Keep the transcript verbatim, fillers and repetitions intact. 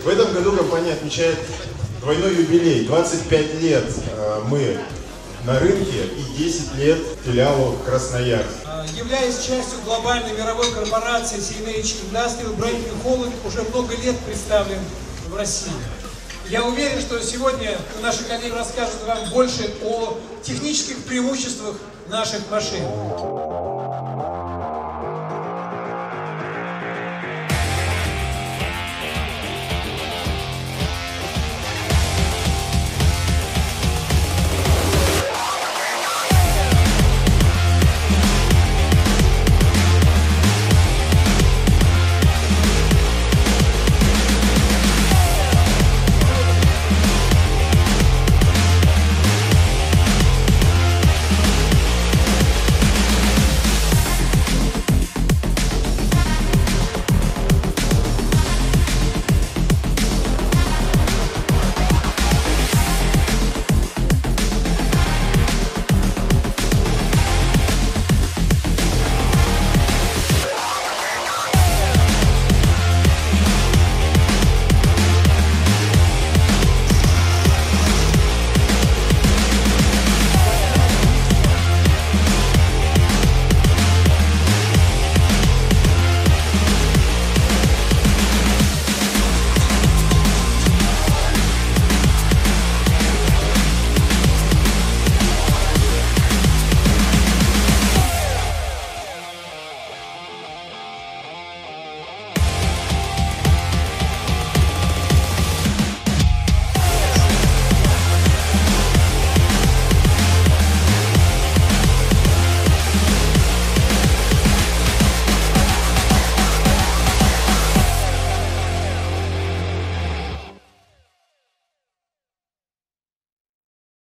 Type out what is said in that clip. В этом году компания отмечает двойной юбилей. двадцать пять лет мы на рынке и десять лет филиалу Красноярск. Являясь частью глобальной мировой корпорации си эн эйч Industrial, бренд New Holland уже много лет представлен в России. Я уверен, что сегодня наши коллеги расскажут вам больше о технических преимуществах наших машин.